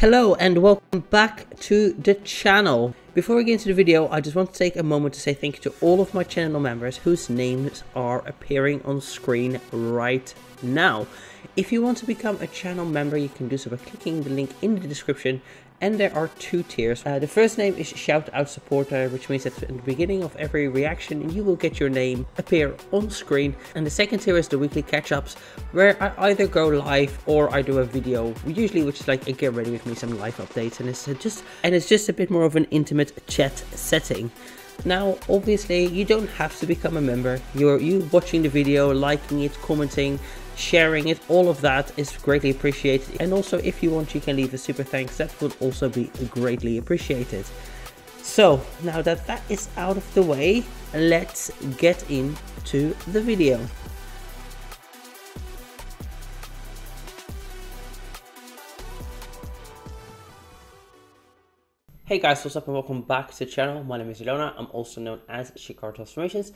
Hello and welcome back to the channel. Before we get into the video, I just want to take a moment to say thank you to all of my channel members whose names are appearing on screen right now. If you want to become a channel member, you can do so by clicking the link in the description, and there are two tiers. The first name is Shout Out Supporter, which means that at the beginning of every reaction, you will get your name appear on screen. And the second tier is the weekly catch-ups, where I either go live or I do a video, usually which is like a get ready with me, some live updates, and it's just a bit more of an intimate chat setting. Now obviously you don't have to become a member. You watching the video, liking it, commenting, sharing it, all of that is greatly appreciated. And also if you want, you can leave a super thanks. That would also be greatly appreciated. So now that that is out of the way, let's get into the video. Hey guys, what's up and welcome back to the channel. My name is Ilona. I'm also known as Chikara Transformations.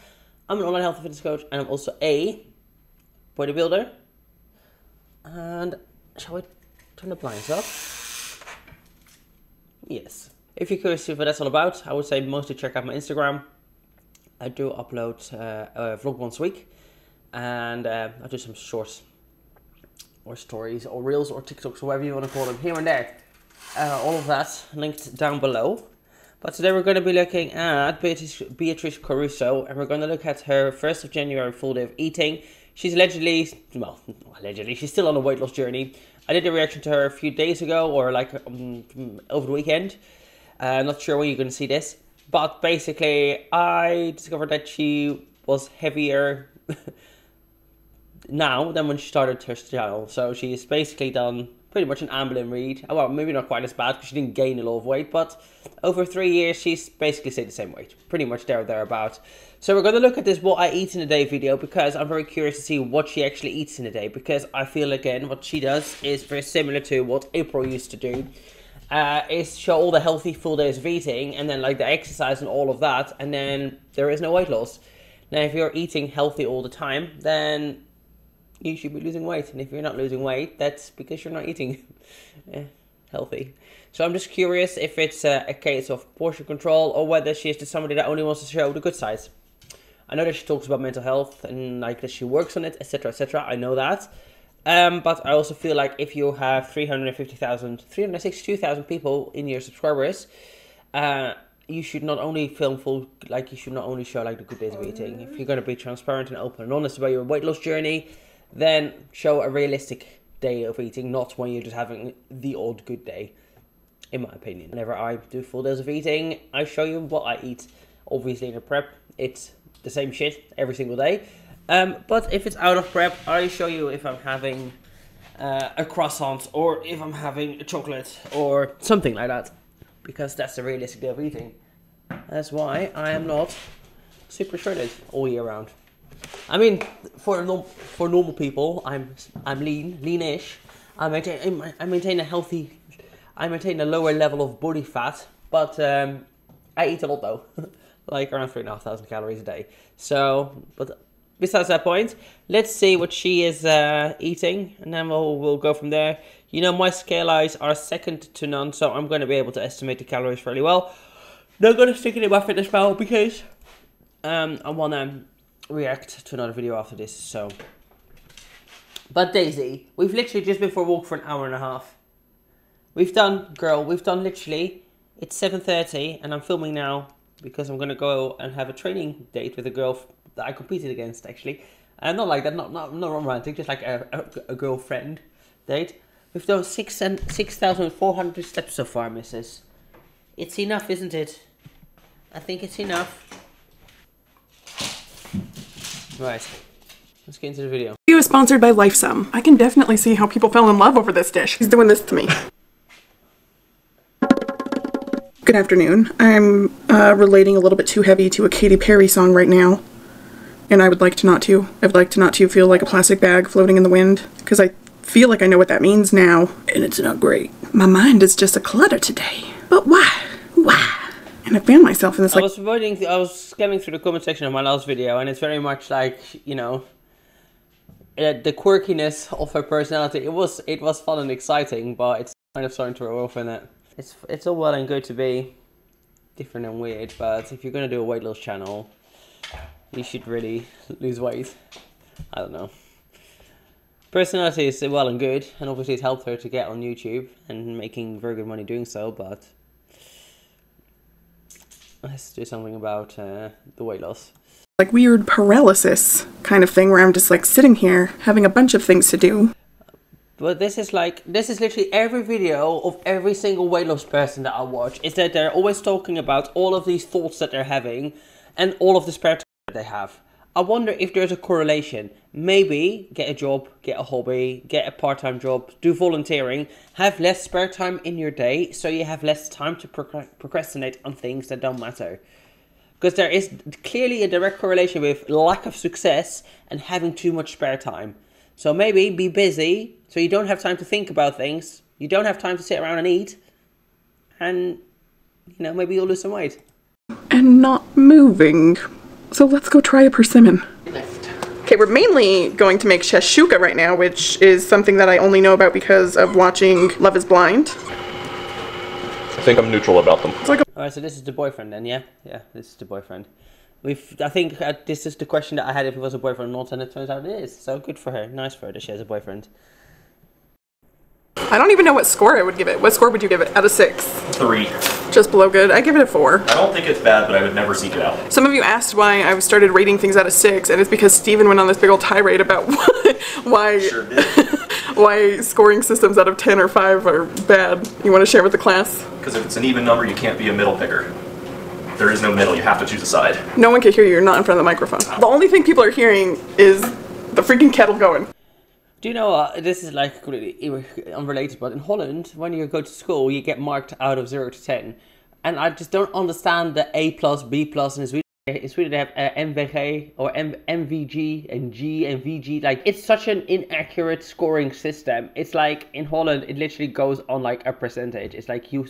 I'm an online health and fitness coach, and I'm also a bodybuilder. And shall we turn the blinds up? Yes. If you're curious to what that's all about, I would say mostly check out my Instagram. I do upload a vlog once a week, and I do some shorts or stories or reels or TikToks or whatever you want to call them here and there. All of that linked down below. But today we're going to be looking at Beatrice Caruso, and we're going to look at her 1st of January full day of eating. She's allegedly, she's still on a weight loss journey. I did a reaction to her a few days ago, or like over the weekend. Not sure when you're going to see this, but basically I discovered that she was heavier now than when she started her channel. So she's basically done pretty much an Amblin read. Well, maybe not quite as bad because she didn't gain a lot of weight, but over 3 years, she's basically stayed the same weight, pretty much there or thereabout. So we're going to look at this what I eat in a day video, because I'm very curious to see what she actually eats in a day, because I feel, again, what she does is very similar to what April used to do, is show all the healthy full days of eating, and then like the exercise and all of that, and then there is no weight loss. Now, if you're eating healthy all the time, then you should be losing weight, and if you're not losing weight, that's because you're not eating healthy. So I'm just curious if it's a case of portion control, or whether she's just somebody that only wants to show the good sides. I know that she talks about mental health and like that she works on it, etc, etc. I know that, but I also feel like if you have 362,000 people in your subscribers, you should not only film full, like you should not only show like the good days of eating. If you're going to be transparent and open and honest about your weight loss journey, then show a realistic day of eating, not when you're just having the odd good day, in my opinion. Whenever I do full days of eating, I show you what I eat. Obviously in a prep, it's the same shit every single day. But if it's out of prep, I show you if I'm having a croissant, or if I'm having a chocolate, or something like that. Because that's the realistic day of eating. That's why I am not super shredded all year round. I mean, for normal people, I'm lean, leanish. I maintain a lower level of body fat, but I eat a lot though, like around 3,500 calories a day. So, but besides that point, let's see what she is eating, and then we'll go from there. You know, my scale eyes are second to none, so I'm going to be able to estimate the calories fairly well. Not going to stick it in my fitness pal because I want to react to another video after this. So, but Daisy, we've literally just been for a walk for an hour and a half. We've done literally, it's 7:30 and I'm filming now because I'm gonna go and have a training date with a girl that I competed against, actually. And not like that, not romantic, just like a girlfriend date. We've done 6,400 steps so far, missus. It's enough, isn't it? I think it's enough. Right, let's get into the video. Video is sponsored by LifeSum. I can definitely see how people fell in love over this dish. He's doing this to me. Good afternoon. I'm relating a little bit too heavy to a Katy Perry song right now, and I would like to not to. I'd like to not to feel like a plastic bag floating in the wind, because I feel like I know what that means now, and it's not great. My mind is just a clutter today, but why? Why? And I found myself in this, like, I was scanning through the comment section of my last video, and it's very much like, you know, the quirkiness of her personality. It was fun and exciting, but it's Might have something to it off in it. It's all well and good to be different and weird, but if you're going to do a weight loss channel, you should really lose weight. I don't know. Personality is well and good, and obviously it's helped her to get on YouTube and making very good money doing so, but let's do something about the weight loss. Like weird paralysis kind of thing where I'm just like sitting here having a bunch of things to do. But this is literally every video of every single weight loss person that I watch, is that they're always talking about all of these thoughts that they're having and all of the spare time that they have. I wonder if there's a correlation. Maybe get a job, get a hobby, get a part-time job, do volunteering, have less spare time in your day so you have less time to procrastinate on things that don't matter. Because there is clearly a direct correlation with lack of success and having too much spare time. So maybe be busy so you don't have time to think about things, you don't have time to sit around and eat, and you know, maybe you'll lose some weight. And not moving. So let's go try a persimmon. Left. Okay, we're mainly going to make shashuka right now, which is something that I only know about because of watching Love is Blind. I think I'm neutral about them. Like alright, so this is the boyfriend then, yeah? Yeah, this is the boyfriend. I think this is the question that I had, if it was a boyfriend or not, and it turns out it is. So good for her. Nice for her that she has a boyfriend. I don't even know what score I would give it. What score would you give it out of 6? 3. Just below good. I give it a 4. I don't think it's bad, but I would never seek it out. Some of you asked why I started rating things out of 6, and it's because Steven went on this big old tirade about why sure did. Why scoring systems out of 10 or 5 are bad. You want to share with the class? Because if it's an even number, you can't be a middle picker. There is no middle. You have to choose a side. No one can hear you. You're not in front of the microphone. The only thing people are hearing is the freaking kettle going. Do you know what, this is like completely unrelated, but in Holland, when you go to school, you get marked out of 0 to 10. And I just don't understand the A+, B+, and in Sweden they have MVG, or MVG, and G, and VG. Like, it's such an inaccurate scoring system. It's like, in Holland, it literally goes on like a percentage. It's like you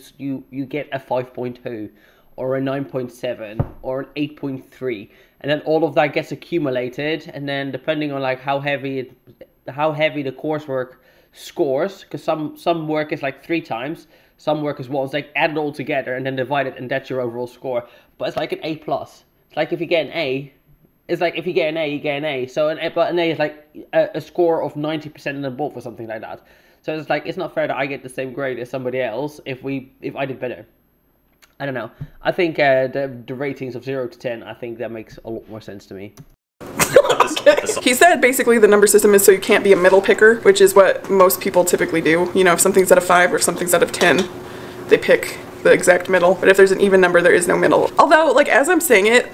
get a 5.2, or a 9.7, or an 8.3. And then all of that gets accumulated, and then depending on like how heavy it... how heavy the coursework scores, because some work is like 3 times, some work is 1. It's like add it all together and then divide it, and that's your overall score. But it's like an A+. It's like if you get an A, it's like if you get an A, you get an A. So an A is like a score of 90% and above or something like that. So it's like, it's not fair that I get the same grade as somebody else if I did better. I don't know. I think the ratings of 0 to 10, I think that makes a lot more sense to me. He said basically the number system is so you can't be a middle picker, which is what most people typically do. You know, if something's out of 5 or if something's out of 10, they pick the exact middle. But if there's an even number, there is no middle. Although, like, as I'm saying it,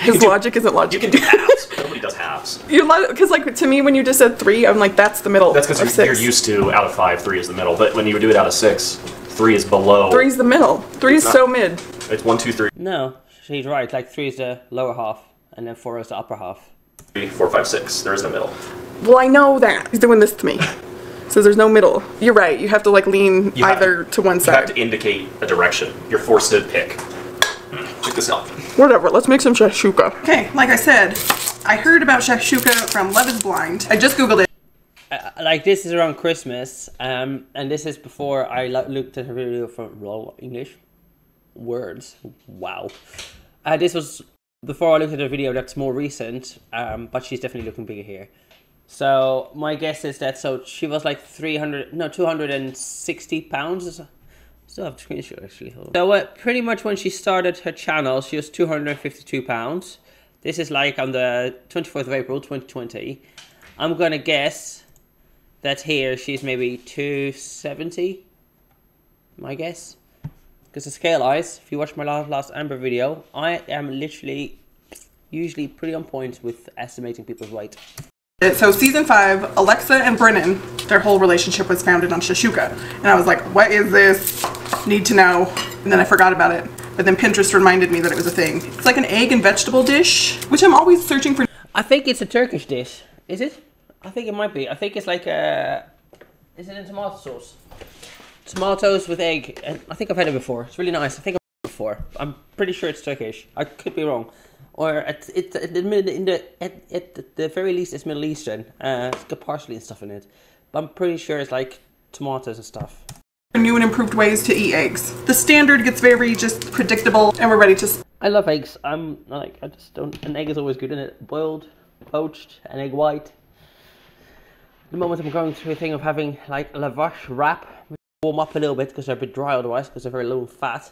his logic isn't logic. You can do halves. Nobody does halves. Because, like, to me, when you just said 3, I'm like, that's the middle. That's because you're used to out of 5, 3 is the middle. But when you do it out of 6, 3 is below. 3 is the middle. 3 is so mid. It's 1, 2, 3. No, she's right. Like, 3 is the lower half. And then 4 is the upper half. 3, 4, 5, 6. There is no middle. Well, I know that. He's doing this to me. So there's no middle. You're right. You have to, like, lean either to one side. You have to indicate a direction. You're forced to pick. Check this out. Whatever. Let's make some shashuka. Okay. Like I said, I heard about shashuka from Love is Blind. I just Googled it. Like, this is around Christmas. And this is before I looked at a video from Raw English. Words. Wow. This was... before I looked at a video that's more recent, but she's definitely looking bigger here. So my guess is that, so she was like 260 pounds. Still have the screenshot actually. So pretty much when she started her channel, she was 252 pounds. This is like on the 24th of April, 2020. I'm gonna guess that here she's maybe 270, my guess. Because the scale eyes, if you watch my last Amber video, I am literally usually pretty on point with estimating people's weight. So season 5, Alexa and Brennan, their whole relationship was founded on shashuka. And I was like, what is this? Need to know. And then I forgot about it. But then Pinterest reminded me that it was a thing. It's like an egg and vegetable dish, which I'm always searching for. I think it's a Turkish dish. Is it? I think it might be. I think it's like a... is it in tomato sauce? Tomatoes with egg, and I think I've had it before. It's really nice. I think I've had it before. I'm pretty sure it's Turkish. I could be wrong, or at the very least, it's Middle Eastern. It's got parsley and stuff in it, but I'm pretty sure it's like tomatoes and stuff. New and improved ways to eat eggs. The standard gets very just predictable, and we're ready to... I love eggs. I'm like, I just don't... An egg is always good, isn't it? Boiled, poached, an egg white. At the moment I'm going through a thing of having like a lavash wrap. Warm up a little bit because they're a bit dry otherwise because they're very low in fat.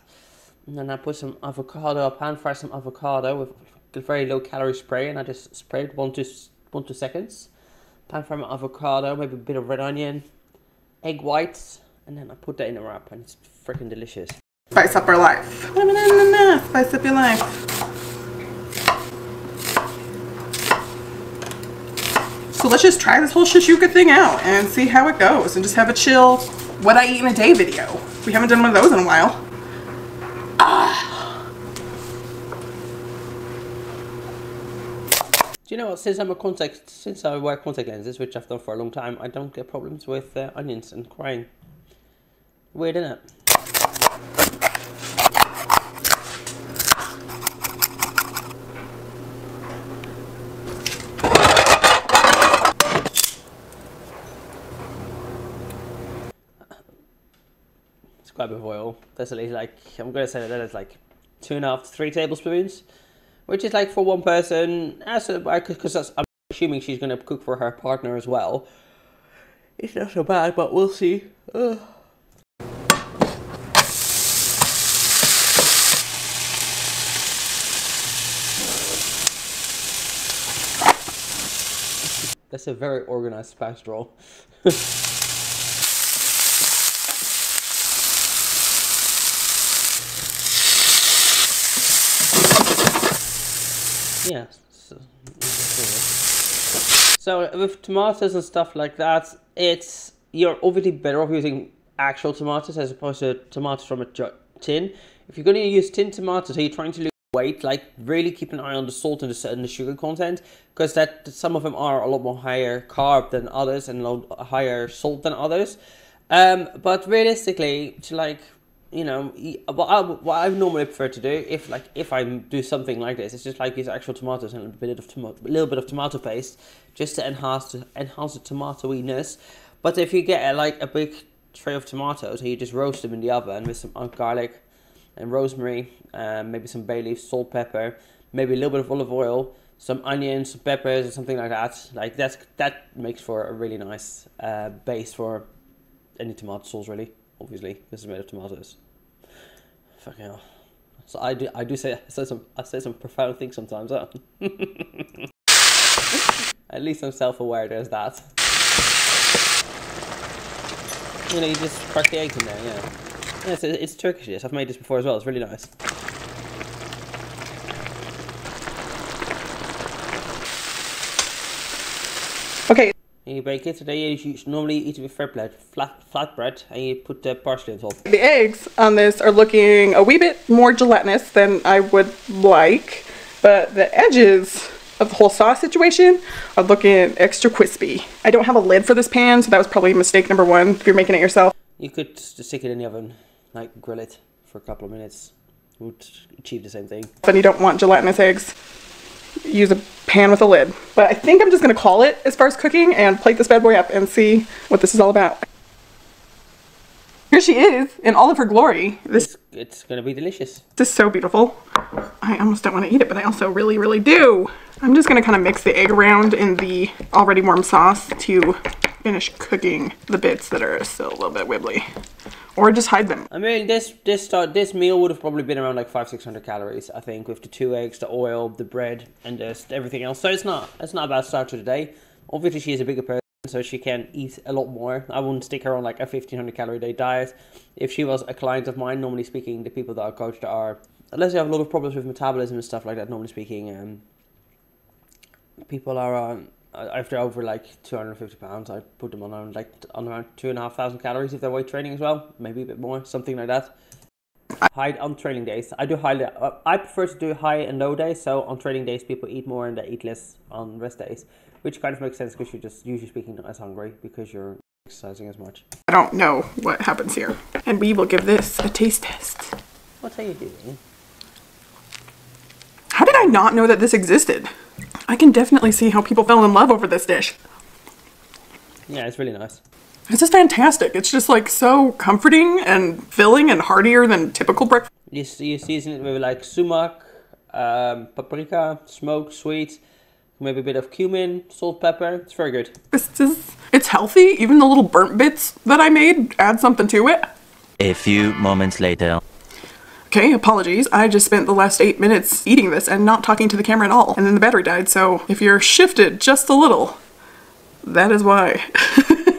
And then I put some avocado, I pan fry some avocado with a very low calorie spray, and I just spray it 1-2 seconds. Pan fry my avocado, maybe a bit of red onion, egg whites, and then I put that in a wrap, and it's freaking delicious. Spice up our life. Spice up your life. So let's just try this whole shakshuka thing out and see how it goes, and just have a chill what I eat in a day video. We haven't done one of those in a while. Do you know what, since I wear contact lenses, which I've done for a long time, I don't get problems with onions and crying. Weird, isn't it? It's quite a bit of oil. That's at least like, I'm going to say that it's like 2.5 to 3 tablespoons, which is like for one person, because I'm assuming she's going to cook for her partner as well. It's not so bad, but we'll see. Ugh. That's a very organized spice roll. Yeah. So with tomatoes and stuff like that, you're obviously better off using actual tomatoes as opposed to tomatoes from a tin. If you're going to use tin tomatoes, are you trying to lose weight? Like, really keep an eye on the salt and the sugar content, because that some of them are a lot more higher carb than others and a lot higher salt than others. But realistically, to like, you know, what I normally prefer to do if I do something like this, it's just like use actual tomatoes and a little bit of tomato paste just to enhance the tomatoiness. But if you get like a big tray of tomatoes and you just roast them in the oven with some garlic and rosemary, maybe some bay leaves, salt, pepper, maybe a little bit of olive oil, some onions, some peppers, or something like that. Like that makes for a really nice base for any tomato sauce, really. Obviously, this is made of tomatoes. Fucking hell. So I say some profound things sometimes, huh? At least I'm self-aware. There's that. You know, you just crack the eggs in there, yeah. Yeah, it's Turkish dish. I've made this before as well. It's really nice. Okay. And you bake it today. You normally eat it with flatbread, and you put the parsley on top. The eggs on this are looking a wee bit more gelatinous than I would like, but the edges of the whole sauce situation are looking extra crispy. I don't have a lid for this pan, so that was probably mistake number one if you're making it yourself. You could just stick it in the oven, like grill it for a couple of minutes. It would achieve the same thing. But you don't want gelatinous eggs, use a pan with a lid. But I think I'm just gonna call it as far as cooking and plate this bad boy up and see what this is all about. Here she is in all of her glory. It's gonna be delicious. This is so beautiful. I almost don't wanna eat it, but I also really, really do. I'm just gonna kinda mix the egg around in the already warm sauce to finish cooking the bits that are still a little bit wibbly, or just hide them. I mean, this meal would have probably been around like 500-600 calories, I think, with the 2 eggs, the oil, the bread, and just everything else. So it's not a bad start to the day. Obviously, she is a bigger person, so she can eat a lot more. I wouldn't stick her on like a 1500 calorie day diet. If she was a client of mine, normally speaking, the people that I coach that are, unless they have a lot of problems with metabolism and stuff like that, normally speaking, people are. If they're over like 250 pounds, I put them on like around 2,500 calories if they're weight training as well, maybe a bit more, something like that. On training days, I prefer to do high and low days. So on training days, people eat more and they eat less on rest days, which kind of makes sense because you're just usually speaking not as hungry because you're exercising as much. I don't know what happens here, and we will give this a taste test. What are you doing? How did I not know that this existed? I can definitely see how people fell in love over this dish. Yeah, it's really nice. It's just fantastic. It's just like so comforting and filling and heartier than typical breakfast. You season it with like sumac, paprika, smoked sweet, maybe a bit of cumin, salt, pepper. It's very good. It's healthy. Even the little burnt bits that I made add something to it. A few moments later. Okay, apologies. I just spent the last 8 minutes eating this and not talking to the camera at all. And then the battery died, so if you're shifted just a little, that is why.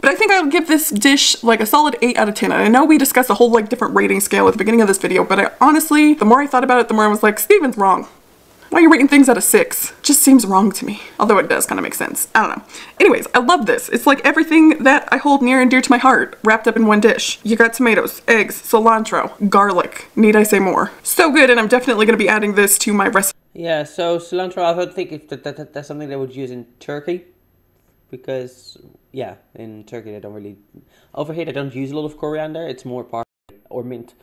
But I think I would give this dish like a solid 8 out of 10. And I know we discussed a whole like different rating scale at the beginning of this video, but I honestly, the more I thought about it, the more I was like, Steven's wrong. Why are you rating things out of 6? Just seems wrong to me. Although it does kind of make sense. I don't know. Anyways, I love this. It's like everything that I hold near and dear to my heart wrapped up in one dish. You got tomatoes, eggs, cilantro, garlic. Need I say more? So good, and I'm definitely going to be adding this to my recipe. Yeah, so cilantro, I don't think that's something they would use in Turkey. Because, yeah, in Turkey they don't really... Over here they don't use a lot of coriander, it's more parsley or mint.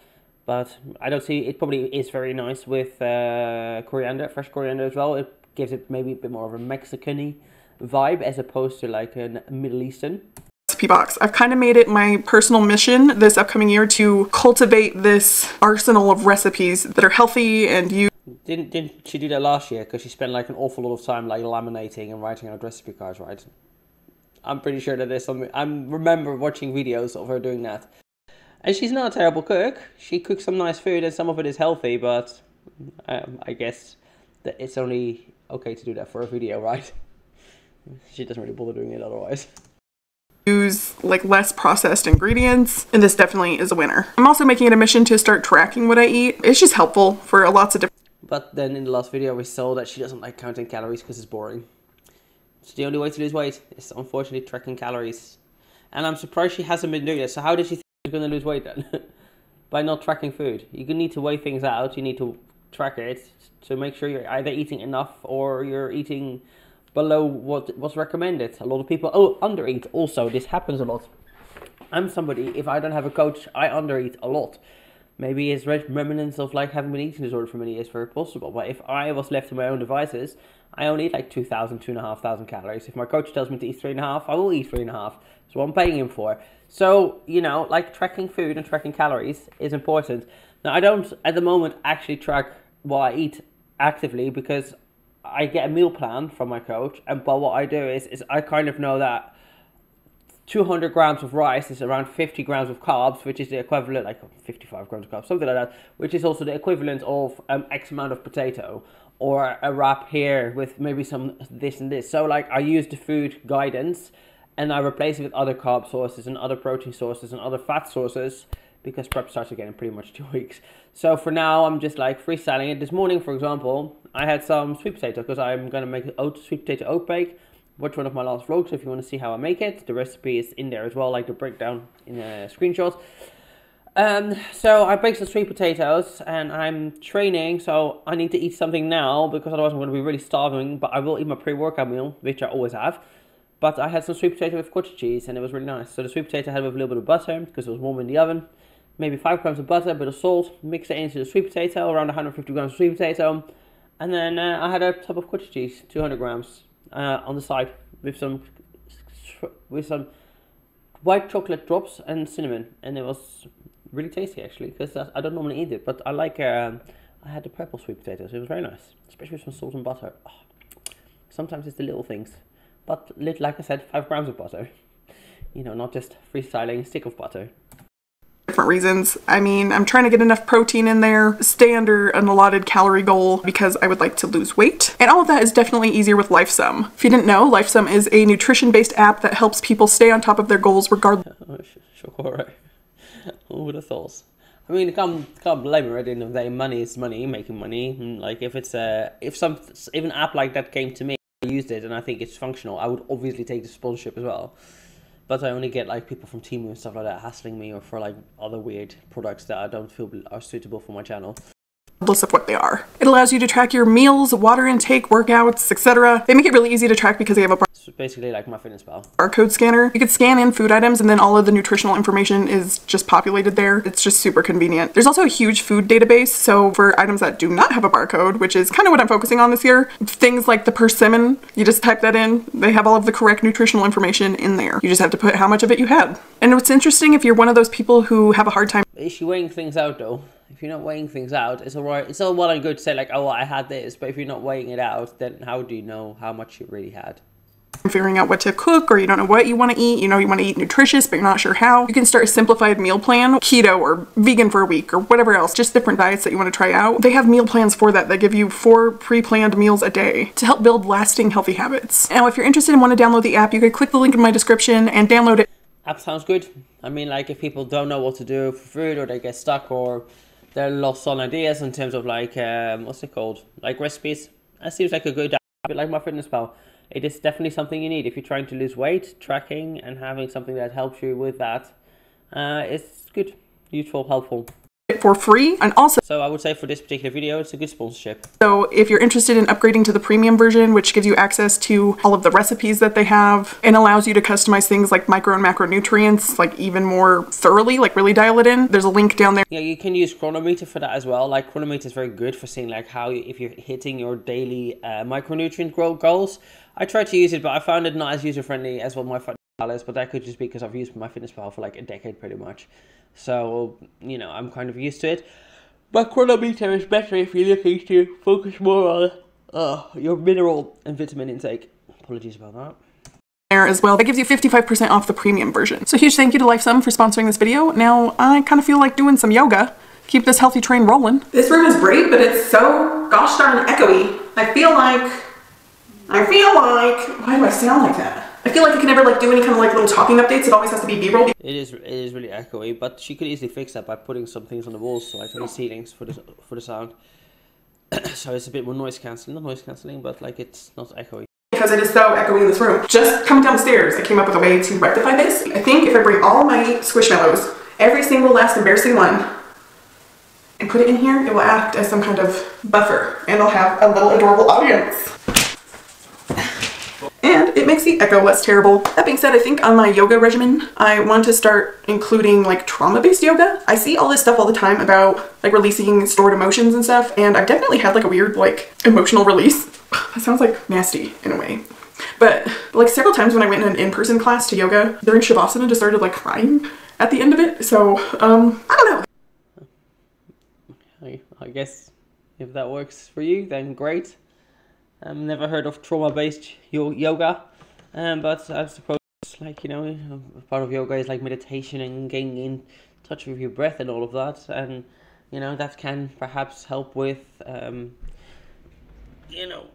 But I don't see... It probably is very nice with coriander, fresh coriander as well. It gives it maybe a bit more of a Mexican-y vibe as opposed to like a Middle Eastern. Recipe box. I've kind of made it my personal mission this upcoming year to cultivate this arsenal of recipes that are healthy and you... Didn't she do that last year? Because she spent like an awful lot of time like laminating and writing out recipe cards, right? I'm pretty sure that there's something... I remember watching videos of her doing that. And she's not a terrible cook. She cooks some nice food and some of it is healthy, but I guess that it's only okay to do that for a video, right? She doesn't really bother doing it otherwise. Use like less processed ingredients, and this definitely is a winner. I'm also making it a mission to start tracking what I eat. It's just helpful for lots of different... But then in the last video we saw that she doesn't like counting calories because it's boring. So the only way to lose weight is unfortunately tracking calories. And I'm surprised she hasn't been doing this. So how did she think she's going to lose weight then? By not tracking food. You need to weigh things out. You need to track it to make sure you're either eating enough or you're eating below what was recommended. A lot of people undereat also. This happens a lot. I'm somebody, if I don't have a coach, I undereat a lot. Maybe it's remnants of like having an eating disorder for many years, very possible. But if I was left to my own devices, I only eat like 2,000, 2,500 calories. If my coach tells me to eat 3.5, I will eat 3.5. That's what I'm paying him for. So, you know, like tracking food and tracking calories is important. Now, I don't at the moment actually track what I eat actively because I get a meal plan from my coach. But what I do is I kind of know that 200 grams of rice is around 50 grams of carbs, which is the equivalent, like 55 grams of carbs, something like that, which is also the equivalent of X amount of potato. Or a wrap here with maybe some this and this. So like I use the food guidance and I replace it with other carb sources and other protein sources and other fat sources because prep starts again in pretty much 2 weeks. So for now, I'm just like freestyling it. This morning, for example, I had some sweet potato because I'm gonna make an sweet potato oat bake. Watch one of my last vlogs if you wanna see how I make it. The recipe is in there as well, like the breakdown in the screenshot. So I baked some sweet potatoes and I'm training, so I need to eat something now because otherwise I'm going to be really starving, but I will eat my pre-workout meal, which I always have. But I had some sweet potato with cottage cheese and it was really nice. So the sweet potato I had with a little bit of butter because it was warm in the oven, maybe 5 grams of butter, a bit of salt, mix it into the sweet potato, around 150 grams of sweet potato. And then I had a tub of cottage cheese, 200 grams on the side with some white chocolate drops and cinnamon, and it was really tasty actually, because I don't normally eat it, but I like, I had the purple sweet potatoes, it was very nice, especially with some salt and butter. Oh, sometimes it's the little things, but like I said, 5 grams of butter, you know, not just freestyling a stick of butter. Different reasons. I mean, I'm trying to get enough protein in there, stay under an allotted calorie goal because I would like to lose weight. And all of that is definitely easier with LifeSum. If you didn't know, LifeSum is a nutrition-based app that helps people stay on top of their goals regardless. Sure. Who would have thought? I mean, can't blame her. At the end of the day, money is money, making money. Like if an app like that came to me, I used it and I think it's functional, I would obviously take the sponsorship as well. But I only get like people from Teemu and stuff like that hassling me or for like other weird products that I don't feel are suitable for my channel. regardless of what they are. It allows you to track your meals, water intake, workouts, etc. They make it really easy to track because they have a basically like MyFitnessPal barcode scanner. You could scan in food items and then all of the nutritional information is just populated there. It's just super convenient. There's also a huge food database, so for items that do not have a barcode, which is kind of what I'm focusing on this year, things like the persimmon, you just type that in, they have all of the correct nutritional information in there. You just have to put how much of it you had. And what's interesting, if you're one of those people who have a hard time... Is she weighing things out though? If you're not weighing things out, it's all right. It's all well and good to say like, oh, I had this, but if you're not weighing it out, then how do you know how much you really had? Figuring out what to cook, or you don't know what you want to eat, you know you want to eat nutritious but you're not sure how, you can start a simplified meal plan, keto or vegan for a week or whatever else, just different diets that you want to try out. They have meal plans for that. They give you 4 pre-planned meals a day to help build lasting healthy habits. Now if you're interested and want to download the app, you can click the link in my description and download it. App sounds good. I mean, like if people don't know what to do for food, or they get stuck, or they're lost on ideas in terms of like what's it called, like recipes, that seems like a good app. A bit like MyFitnessPal. It is definitely something you need if you're trying to lose weight. Tracking and having something that helps you with that is good, useful, helpful. For free. And also, so I would say for this particular video, it's a good sponsorship. So if you're interested in upgrading to the premium version, which gives you access to all of the recipes that they have and allows you to customize things like micro and macronutrients, like even more thoroughly, like really dial it in, there's a link down there. Yeah, you can use Cronometer for that as well. Like Cronometer is very good for seeing like how you, if you're hitting your daily micronutrient growth goals. I tried to use it, but I found it not as user-friendly as what MyFitnessPal is, but that could just be because I've used MyFitnessPal for like a decade pretty much. So, you know, I'm kind of used to it. But Cronometer is better if you're looking to focus more on your mineral and vitamin intake. Apologies about that. There as well, that gives you 55% off the premium version. So huge thank you to LifeSum for sponsoring this video. Now, I kind of feel like doing some yoga. Keep this healthy train rolling. This room is great, but it's so gosh darn echoey. I feel like, why do I sound like that? I feel like I can never like do any kind of like little talking updates. It always has to be B-roll. It is really echoey, but she could easily fix that by putting some things on the walls, so like on the ceilings for the sound. So it's a bit more noise cancelling, not noise cancelling, but like it's not echoey. Because it is so echoey in this room. Just coming down the stairs, I came up with a way to rectify this. I think if I bring all my squishmallows, every single last embarrassing one, and put it in here, it will act as some kind of buffer, and I'll have a little adorable audience. And it makes the echo less terrible. That being said, I think on my yoga regimen, I want to start including like trauma-based yoga. I see all this stuff all the time about like releasing stored emotions and stuff, and I've definitely had like a weird like emotional release. That sounds like nasty in a way. But like several times when I went in an in-person class to yoga, during Shavasana just started like crying at the end of it. So, I don't know. I guess if that works for you, then great. I've never heard of trauma-based yoga, but I suppose, like, you know, part of yoga is like meditation and getting in touch with your breath and all of that, and, you know, that can perhaps help with, you know,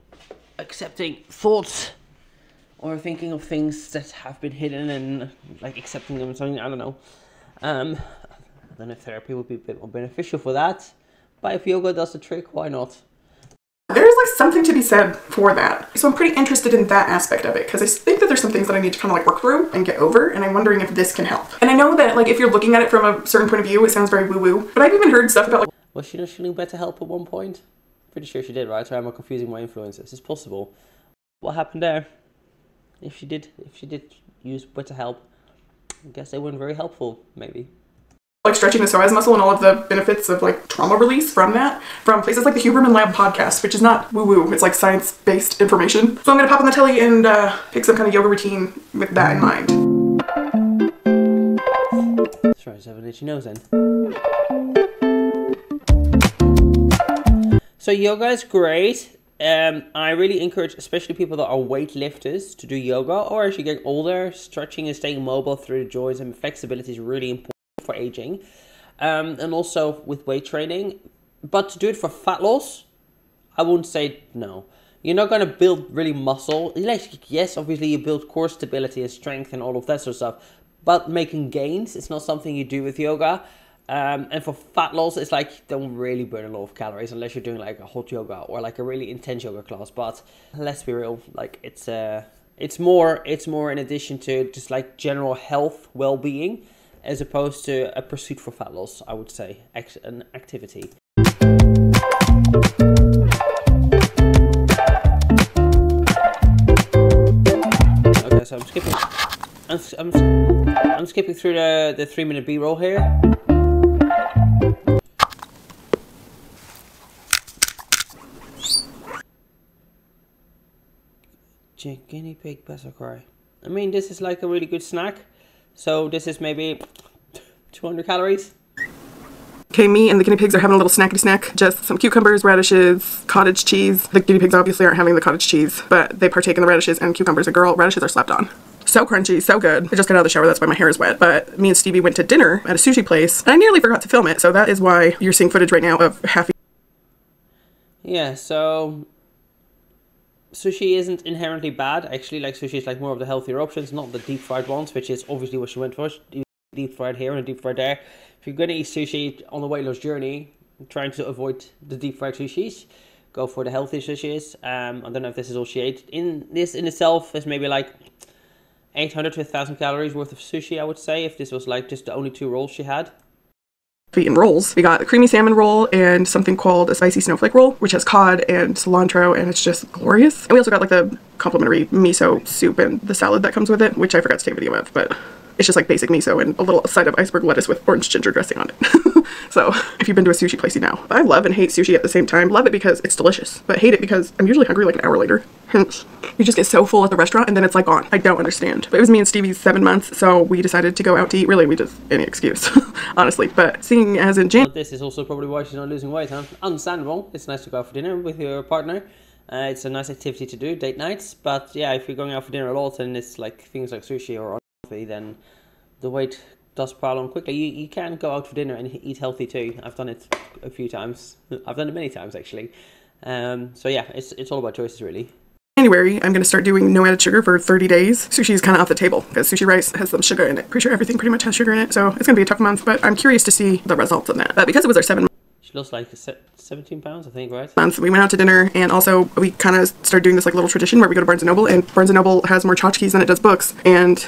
accepting thoughts or thinking of things that have been hidden and, like, accepting them or something, I don't know. I don't know if therapy would be a bit more beneficial for that, but if yoga does the trick, why not? There's like something to be said for that. So I'm pretty interested in that aspect of it because I think that there's some things that I need to kind of like work through and get over, and I'm wondering if this can help. And I know that like if you're looking at it from a certain point of view, it sounds very woo-woo, but I've even heard stuff about like... Was she not shooting BetterHelp at one point? Pretty sure she did, right? Or am I confusing my influences? It's possible. What happened there? If she did use BetterHelp, I guess they weren't very helpful, maybe. Like stretching the psoas muscle and all of the benefits of like trauma release from that, from places like the Huberman Lab podcast, which is not woo-woo, it's like science-based information. So I'm gonna pop on the telly and pick some kind of yoga routine with that in mind. That's right, so have an itchy nose then. So yoga is great. I really encourage, especially people that are weightlifters, to do yoga, or as you get older, stretching and staying mobile through the joints and flexibility is really important for aging, and also with weight training. But to do it for fat loss, I wouldn't say no. You're not going to build really muscle. Like, yes, obviously you build core stability and strength and all of that sort of stuff, but making gains, it's not something you do with yoga. And for fat loss, it's like you don't really burn a lot of calories unless you're doing like a hot yoga or like a really intense yoga class. But let's be real, like it's more in addition to just like general health, well-being, as opposed to a pursuit for fat loss, I would say, an activity. Okay, so I'm skipping through the 3-minute B-roll here. Guinea pig basil curry. I mean, this is like a really good snack. So this is maybe 200 calories. Okay, me and the guinea pigs are having a little snackety snack. Just some cucumbers, radishes, cottage cheese. The guinea pigs obviously aren't having the cottage cheese, but they partake in the radishes and cucumbers. A girl, radishes are slapped on. So crunchy, so good. I just got out of the shower, that's why my hair is wet. But me and Stevie went to dinner at a sushi place, and I nearly forgot to film it. So that is why you're seeing footage right now of half. Yeah, so sushi isn't inherently bad. I actually like sushi is like more of the healthier options, not the deep fried ones, which is obviously what she went for. Deep fried here and deep fried there. If you're gonna eat sushi on the weight loss journey, trying to avoid the deep fried sushis, go for the healthy sushis. I don't know if this is all she ate. In this in itself is maybe like 800 to 1,000 calories worth of sushi, I would say, if this was like just the only two rolls she had. And rolls. We got a creamy salmon roll and something called a spicy snowflake roll, which has cod and cilantro, and it's just glorious. And we also got like the complimentary miso soup and the salad that comes with it, which I forgot to take a video of, but it's just like basic miso and a little side of iceberg lettuce with orange ginger dressing on it. So if you've been to a sushi place, you know. I love and hate sushi at the same time. Love it because it's delicious, but hate it because I'm usually hungry like an hour later. Hence, you just get so full at the restaurant and then it's like gone. I don't understand. But it was me and Stevie's 7 months, so we decided to go out to eat. Really, we just, any excuse, honestly. But seeing as in Jan- This is also probably why she's not losing weight, huh? Understandable. It's nice to go out for dinner with your partner. It's a nice activity to do, date nights. But yeah, if you're going out for dinner a lot and it's like things like sushi or then the weight does pile on quickly. You can go out for dinner and eat healthy too. I've done it a few times. I've done it many times actually. So yeah, it's all about choices really. January, I'm going to start doing no added sugar for 30 days. Sushi is kind of off the table because sushi rice has some sugar in it. Pretty sure everything pretty much has sugar in it. So it's going to be a tough month, but I'm curious to see the results of that. But because it was our 7 months, she lost like 17 pounds, I think, right? Months. We went out to dinner, and also we kind of started doing this like little tradition where we go to Barnes and Noble, and Barnes and Noble has more tchotchkes than it does books. And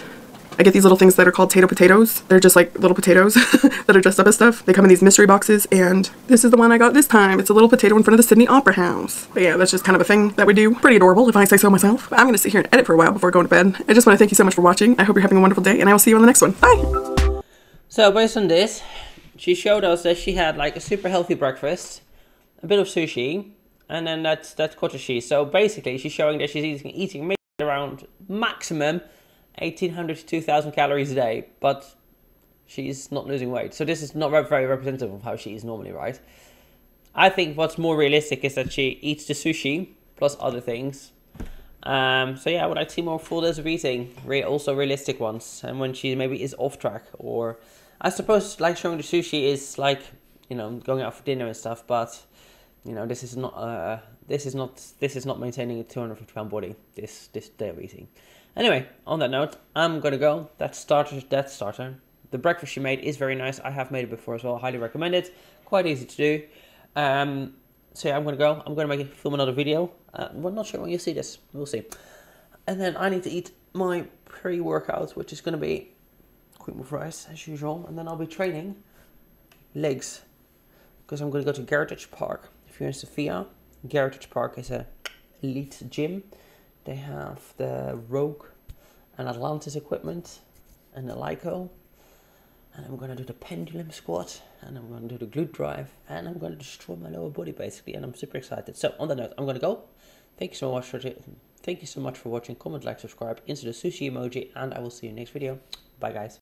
I get these little things that are called Tato Potatoes. They're just like little potatoes that are dressed up as stuff. They come in these mystery boxes, and this is the one I got this time. It's a little potato in front of the Sydney Opera House. But yeah, that's just kind of a thing that we do. Pretty adorable, if I say so myself. But I'm gonna sit here and edit for a while before going to bed. I just wanna thank you so much for watching. I hope you're having a wonderful day, and I will see you on the next one. Bye! So based on this, she showed us that she had like a super healthy breakfast, a bit of sushi, and then that's cottage cheese. So basically, she's showing that she's eating maybe around maximum 1,800 to 2,000 calories a day, but she's not losing weight. So this is not very representative of how she is normally, right? I think what's more realistic is that she eats the sushi plus other things. So yeah, I would like to see more full days of eating, also realistic ones. And when she maybe is off track, or I suppose like showing the sushi is like, you know, going out for dinner and stuff, but you know, this is not maintaining a 250 pound body, this day of eating. Anyway, on that note, I'm gonna go. That starter. The breakfast she made is very nice. I have made it before as well. Highly recommend it. Quite easy to do. So yeah, I'm gonna go. I'm gonna film another video. We're not sure when you'll see this. We'll see. And then I need to eat my pre-workout, which is gonna be quick with rice as usual. And then I'll be training legs because I'm gonna go to Garrettage Park. If you're in Sofia, Garrettage Park is a elite gym. They have the Rogue and Atlantis equipment and the Lyco. And I'm going to do the pendulum squat, and I'm going to do the glute drive, and I'm going to destroy my lower body basically, and I'm super excited. So on that note, I'm going to go. Thank you so much for watching. Comment, like, subscribe, insert a sushi emoji, and I will see you in the next video. Bye guys.